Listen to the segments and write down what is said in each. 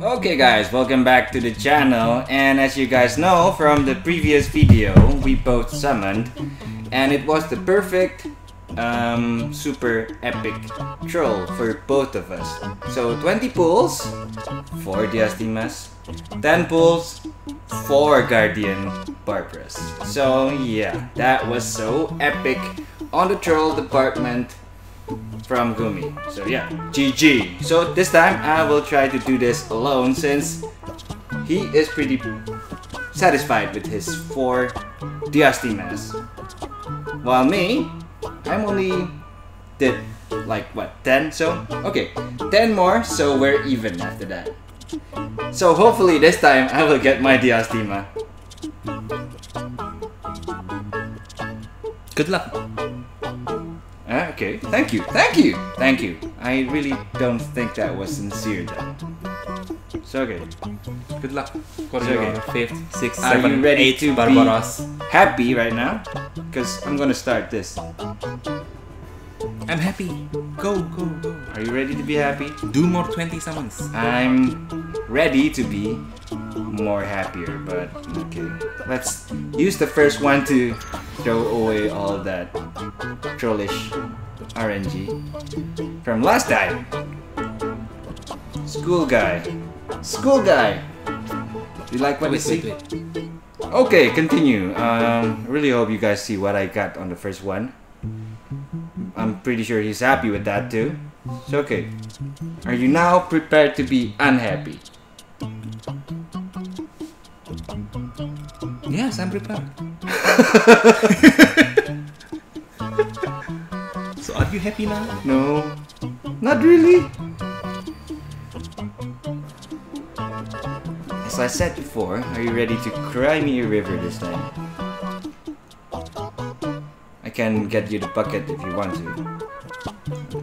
Okay guys, welcome back to the channel, and as you guys know from the previous video, we both summoned, and it was the perfect super epic troll for both of us. So 20 pulls, 4 Diastimas, 10 pulls, 4 Guardian Barbaras. So yeah, that was so epic on the troll department from Gumi. So yeah, GG. So this time I will try to do this alone since he is pretty satisfied with his 4 Diastimas. While me, I'm only did like what, 10? So okay, 10 more, so we're even after that. So hopefully this time I will get my Diastima. Good luck. Okay, thank you, thank you, thank you. I really don't think that was sincere though. So okay, good luck. Corridor, 5th, 6th, 7th, 8th, Barbaras. Happy right now? Because I'm gonna start this. I'm happy. Go, go, go. Are you ready to be happy? Do more 20 summons. I'm ready to be more happier, but okay. Let's use the first one to throw away all that trollish RNG from last time. School guy. School guy. Do you like what you see? Wait. Okay, continue. Really hope you guys see what I got on the first one. I'm pretty sure he's happy with that too. So okay. Are you now prepared to be unhappy? Yes, I'm prepared. So are you happy now? No. Not really. As I said before, are you ready to cry me a river this time? I can get you the bucket if you want to.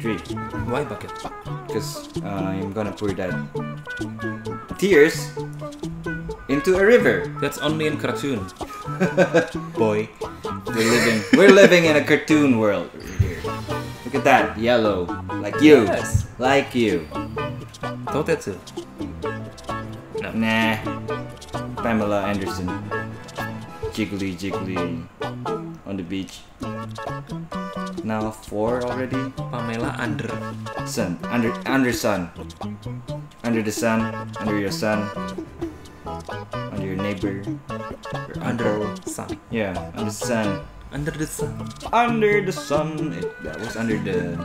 3. Why bucket? Because I'm gonna pour that tears into a river. That's only in cartoon. Boy, we're living in a cartoon world here. Look at that, yellow, like you, yes. Like you. Totetsu. No. Nah. Pamela Anderson. Jiggly, jiggly, on the beach. Now 4 already. Pamela Anderson. Under the sun. Under your sun. Under your neighbor. Under the sun. Yeah, under the sun. Under the sun. Under the sun. That was under the...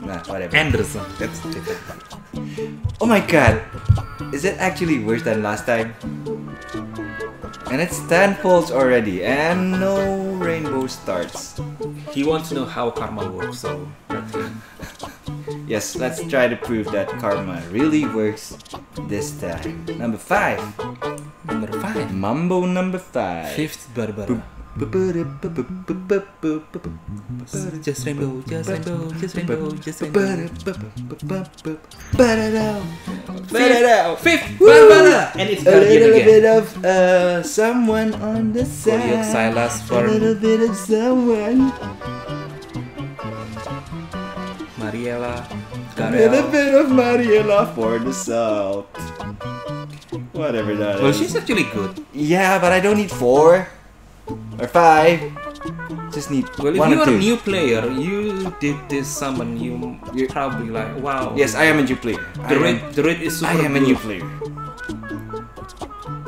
Nah, whatever. Under the sun. That's different. Oh my god. Is it actually worse than last time? And it's 10 pulls already and no rainbow starts. He wants to know how karma works, so... Yes, let's try to prove that karma really works this time. Number 5. Number 5. Mambo number 5. 5th Barbara. Just rainbow, just rainbow, just rainbow, just rainbow. Fifth Barbara! And it's a little again. Bit of someone on the side. Kulyuk, Silas, Fern. A little bit of someone. Mariela, Karela. A little bit of Mariela for the salt. Whatever that is. Well, she's actually good. Yeah, but I don't need 4. Or 5. Just need one or 2. If you're a new player, you did this summon, you're probably like, wow. Yes, I am a new player. The red is super good. I am a new player.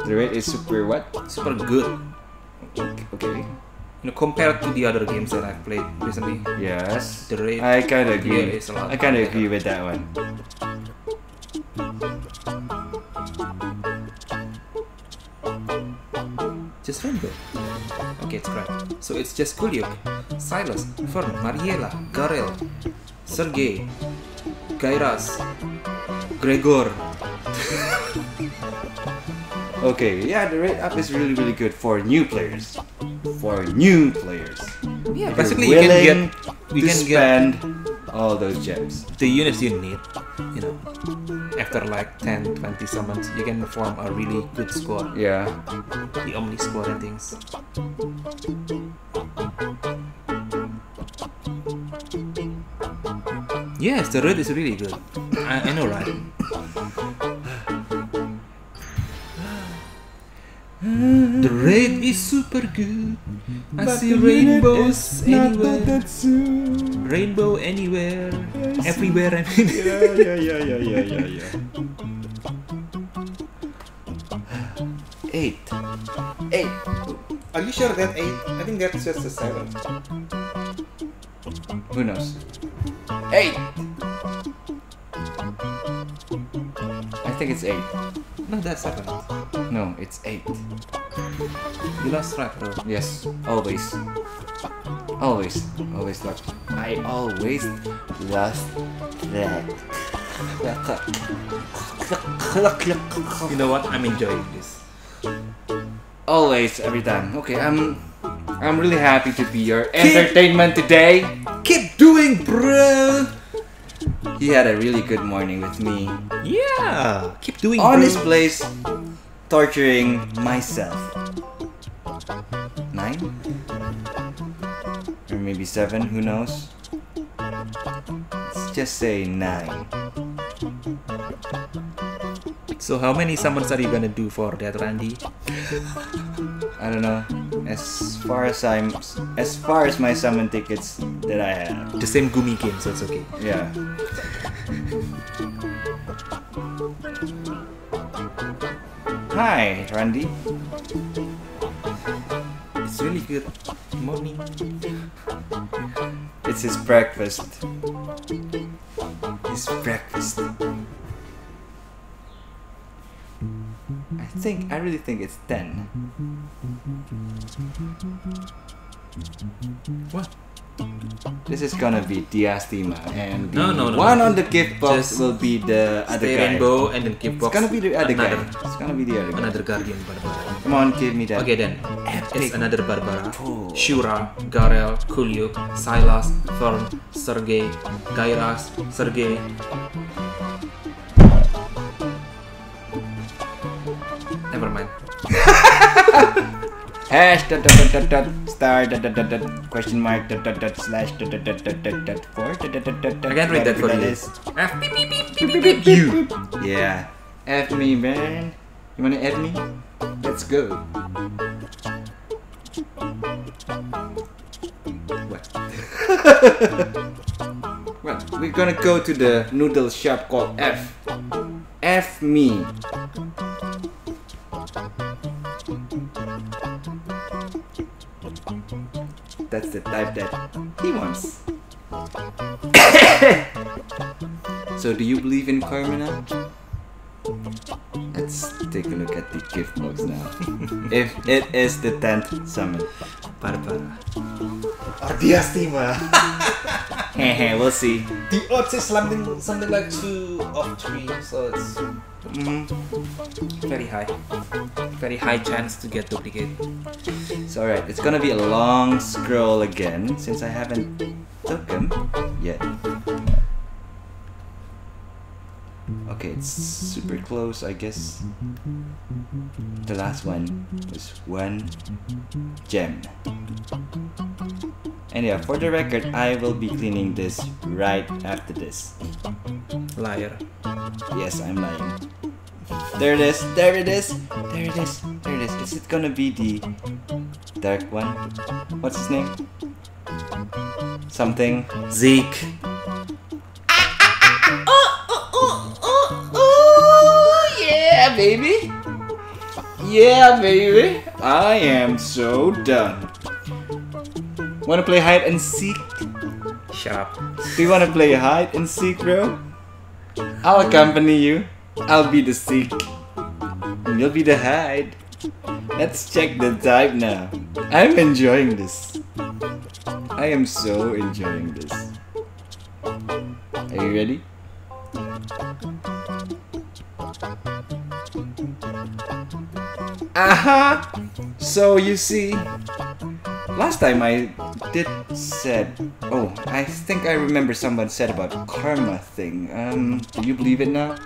The red is super what? Super good. Okay. You know, compared to the other games that I've played recently. Yes. The red. I kind of agree. I kind of agree with that one. Just rainbow. Okay, it's right. So it's just Kulyuk, Silas, Fern, Mariela, Karela, Sergei, Gairas, Gregor. Okay, yeah, the rate up is really, really good for new players. For new players. Yeah, basically you can get... We can spend all those gems. The units you need, you know. After like 10, 20 summons, you can form a really good score. Yeah. The Omni score and things. Yes, the red is really good. I know, right? The raid is super good. I see rainbows anywhere. Rainbow anywhere. Everywhere, I mean. Yeah. 8. 8. Are you sure that 8? I think that's just a 7. Who knows? 8! I think it's 8. No, that's 7. No, it's 8. You lost track, bro. Yes, always. Always lost. I always lost track. You know what? I'm enjoying this. Always, every time. Okay, I'm really happy to be your entertainment today. Keep doing, bro. He had a really good morning with me. Yeah, keep doing. On this place, torturing myself. 9, or maybe 7. Who knows? Let's just say 9. So how many summons are you gonna do for that, Randy? I don't know. As far as my summon tickets that I have. The same Gumi game, so it's okay. Yeah. Hi, Randy. It's really good morning. It's his breakfast. His breakfast. I really think it's 10. What? This is gonna be Diastima, and the one on the Kipbox will be the other guy. Rainbow and the Kipbox. It's gonna be the other guy. It's gonna be the other guy. Another Guardian Barbara. Come on, give me that. Okay then. Epic. It's another Barbara. Oh. Shura, Karela, Kulyuk, Silas, Fern, Sergei, Gairas, Sergei. Never mind. Hash star question mark slash for. I can't read that for you. F beep you. Yeah. F me, man. You wanna F me? Let's go. What? Well, we're gonna go to the noodle shop called F. F me. That's the type that he wants. So do you believe in karma now? Let's take a look at the gift box now. If it is the 10th summon. Barbara. Or Diastima. Hehe, we'll see. The odds is something like 2 of 3, so it's... Very high. Very high chance to get duplicate. So alright, it's gonna be a long scroll again since I haven't token yet. Okay, it's super close, I guess. The last one was 1 gem. And yeah, for the record, I will be cleaning this right after this. Liar. Yes, I'm lying. There it is, there it is, there it is, there it is. Is it gonna be the dark one? What's his name? Something. Zeke. Oh, yeah, baby. Yeah, baby. I am so done. Wanna play hide and seek? Shut up. Do you wanna play hide and seek, bro? I'll accompany you. I'll be the seek. And you'll be the hide. Let's check the type now. I'm enjoying this. I am so enjoying this. Are you ready? Aha! So you see, last time I said, oh, I think I remember someone said about karma thing. Do you believe it now?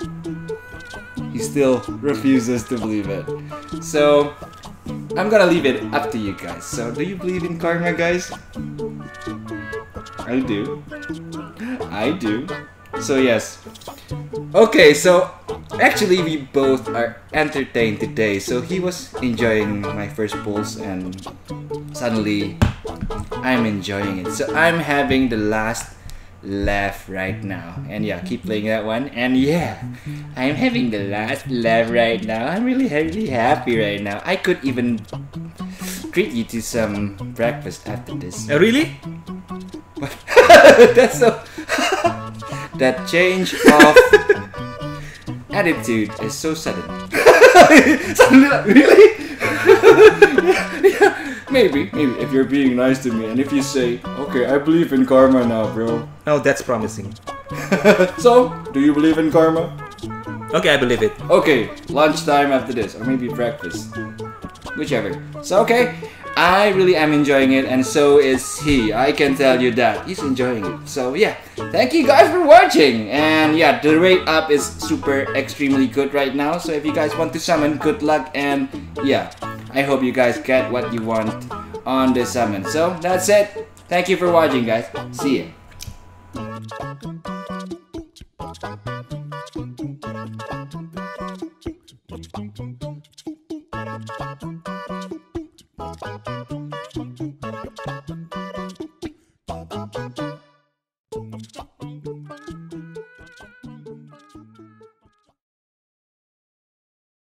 He still refuses to believe it. So, I'm gonna leave it up to you guys. So, do you believe in karma, guys? I do. I do. So, yes. Okay, so Actually, we both are entertained today, so he was enjoying my first pulls and suddenly I'm enjoying it. So I'm having the last laugh right now. And yeah, keep playing that one. And yeah, I'm having the last laugh right now. I'm really, really happy right now. I could even treat you to some breakfast after this. Oh, really? What? That's so... that change of attitude is so sudden. Suddenly, like, really? Yeah. Maybe, if you're being nice to me, and if you say, okay, I believe in karma now, bro. Oh, that's promising. So, do you believe in karma? Okay, I believe it. Okay, lunchtime after this, or maybe breakfast. Whichever. So, okay, I really am enjoying it, and so is he. I can tell you that. He's enjoying it. So, yeah, thank you guys for watching. And, yeah, the rate up is super extremely good right now. So, if you guys want to summon, good luck, and, yeah. I hope you guys get what you want on this summon. So that's it. Thank you for watching, guys. See ya.